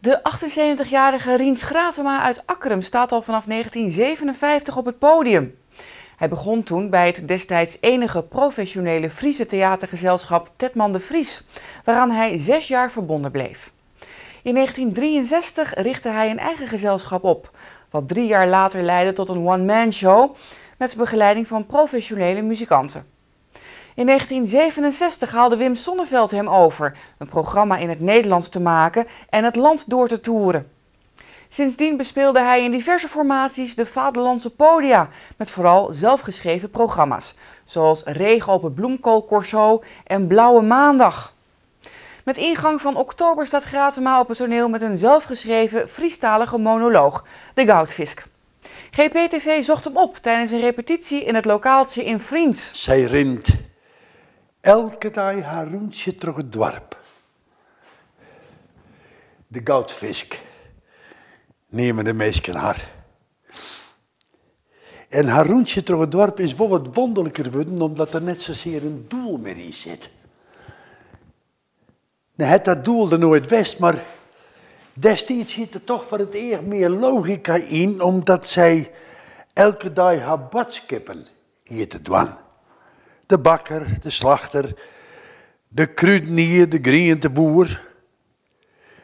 De 78-jarige Rients Gratama uit Akkrum staat al vanaf 1957 op het podium. Hij begon toen bij het destijds enige professionele Friese theatergezelschap Tetman de Vries, waaraan hij 6 jaar verbonden bleef. In 1963 richtte hij een eigen gezelschap op, wat 3 jaar later leidde tot een one-man show met begeleiding van professionele muzikanten. In 1967 haalde Wim Sonneveld hem over een programma in het Nederlands te maken en het land door te toeren. Sindsdien bespeelde hij in diverse formaties de vaderlandse podia met vooral zelfgeschreven programma's, zoals Regen op het Bloemkoolcorso en Blauwe Maandag. Met ingang van oktober staat Gratama op het toneel met een zelfgeschreven Friestalige monoloog, de Goudfisk. GPTV zocht hem op tijdens een repetitie in het lokaaltje in Friens. Zij rint elke dag haar rondje door het dorp. De Goudfisk nemen de meisjes haar. En haar rondje door het dorp is wel wat wonderlijker geworden, omdat er net zozeer een doel meer in zit. Nou, dat doel er nooit best, maar destijds zit er toch voor het eerst meer logica in, omdat zij elke dag haar boodschappen hier te dwang. De bakker, de slachter, de kruidenier, de groenteboer.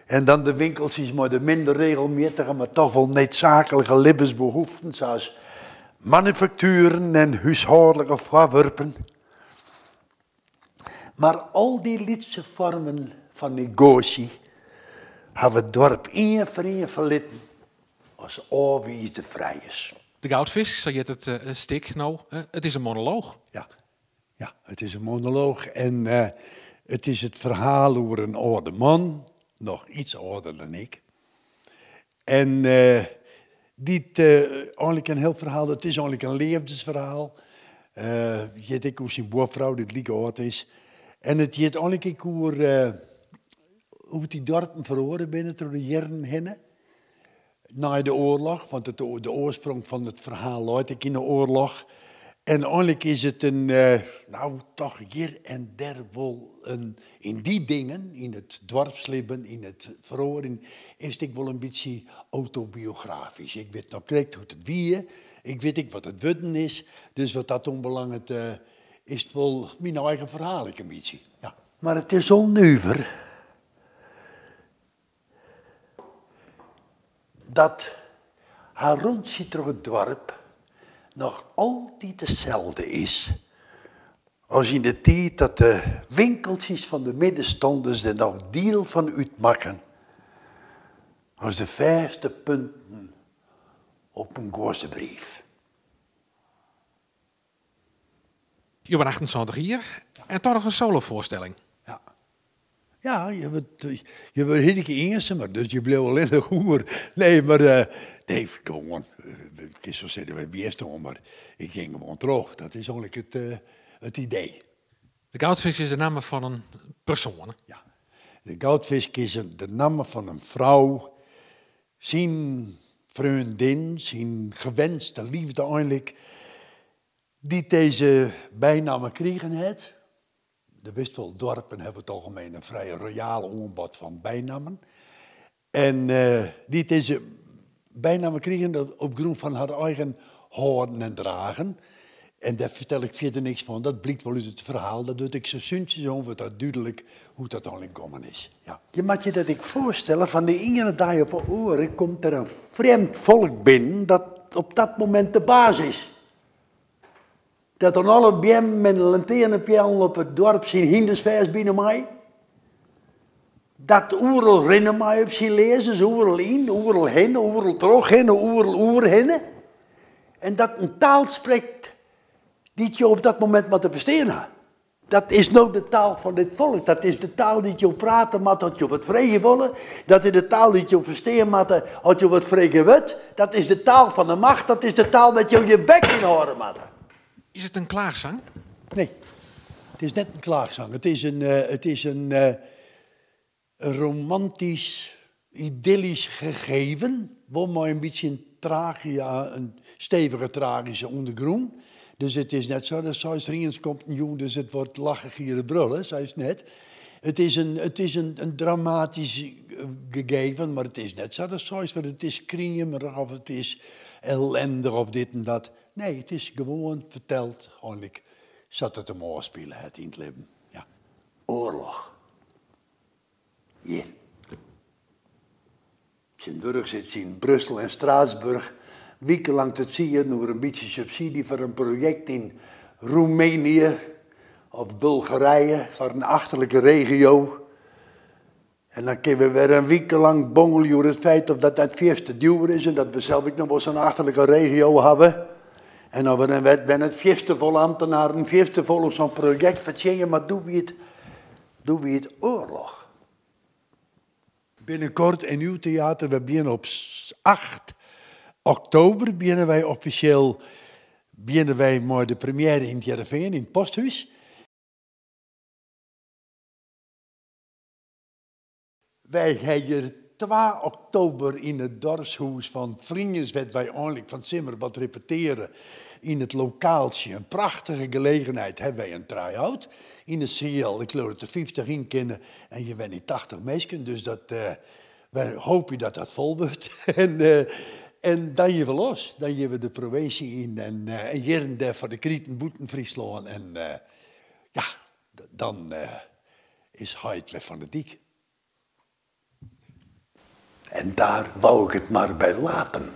En dan de winkeltjes maar de minder regelmatige, maar toch wel noodzakelijke levensbehoeften, zoals manufacturen en huishoudelijke voorwerpen. Maar al die lietse vormen van negotie hebben het dorp één voor één verlitten als alweer de vrij is. De Goudvis, zei je het stik nou, het is een monoloog. Ja, het is een monoloog en het is het verhaal over een oude man, nog iets ouder dan ik. En dit eigenlijk een heel verhaal, het is eigenlijk een levensverhaal. Je denkt hoe zijn boervrouw dit lieke oud is. En het gaat eigenlijk hoe die dorpen verloren binnen door de jaren heen. Na de oorlog, want de oorsprong van het verhaal luidt ik in de oorlog. En eigenlijk is het een, nou toch hier en der wel een, in die dingen, in het dorpsleven, in het verhoren, is het wel een beetje autobiografisch. Ik weet nog correct hoe het wie, ik weet niet wat het worden is, dus wat dat onbelangrijk is het wel mijn eigen verhaal, een beetje. Ja. Maar het is onnuver dat haar rondje door het dorp nog altijd hetzelfde is als in de tijd dat de winkeltjes van de middenstanders er nog deel van uitmaken als de 5e punten op een gozebrief. Je bent 28 hier en toch nog een solovoorstelling. Ja, je wordt heel keer maar dus je bleef alleen een goer. Nee, maar nee, gewoon, ik is zo zeggen we best om, maar ik ging gewoon droog. Dat is eigenlijk het idee. De Goudvis is de naam van een persoon. Ja, de Goudvis is de naam van een vrouw, zijn vriendin, zijn gewenste liefde eigenlijk, die deze bijnamen kregen het. De Wistveldorpen hebben het algemeen een vrij royaal aanbod van bijnamen. En die deze bijnamen kregen op grond van haar eigen houden en dragen. En daar vertel ik verder niks van. Dat blijkt wel uit het verhaal. Dat doe ik zo zuntjes over dat duidelijk hoe dat al in komen is. Ja. Je mag je dat ik voorstellen, van de ene dag op de oren komt er een vreemd volk binnen dat op dat moment de baas is. Dat dan alle biem met een lanternenpijl op het dorp zijn hindersvijs binnen mij. Dat oerel rennen mij op zijn lezers, oerel in, oerel heen, oerel terug heen, oerel heen. En dat een taal spreekt die je op dat moment maar te verstaan hebt. Dat is nou de taal van dit volk. Dat is de taal die je praten maar dat je wat vregen willen. Dat is de taal die je verstaan maar dat je wat vregen wilt. Dat is de taal van de macht. Dat is de taal dat je je bek in horen moet. Is het een klaagzang? Nee, het is net een klaagzang. Het is een romantisch, idyllisch gegeven. Wel maar een beetje een tragia, een stevige tragische ondergrond. Dus het is net zo dat zij Riens komt nieuw, dus het wordt lachen, gieren, brullen, zei het net. Het is een dramatisch gegeven, maar het is net satisfying, want het is kriemig of het is ellendig of dit en dat. Nee, het is gewoon verteld, eigenlijk, zat het een mooi spelen in het leven. Ja. Oorlog. Hier. Sint-Burg zit in Brussel en Straatsburg. Wekenlang te zien, door een beetje subsidie voor een project in Roemenië of Bulgarije, voor een achterlijke regio. En dan kunnen we weer een wekenlang bongelen over het feit of dat het vijfde duur is en dat we zelf ook nog wel zo'n achterlijke regio hebben. En dan ben het vijfde vol ambtenaren, vijfde vol op zo'n project. Wat zeg je, maar doe wie het oorlog? Binnenkort in uw theater, we beginnen op 8 oktober, beginnen wij officieel met de première in Heerenveen, in het Posthuis. Wij hebben 2 oktober in het dorpshuis van Vrienswet, wij eigenlijk van Simmer wat repeteren in het lokaaltje. Een prachtige gelegenheid, hebben wij een try-out. In de CL, ik leer het er 50 in kennen en je bent in 80 mensen, dus dat, wij hopen dat dat vol wordt. En dan gaan we los, dan gaan we de provincie in en hier en daar voor de Krieten, Boeten, Friesland en ja, dan is het weer van de dik. En daar wou ik het maar bij laten.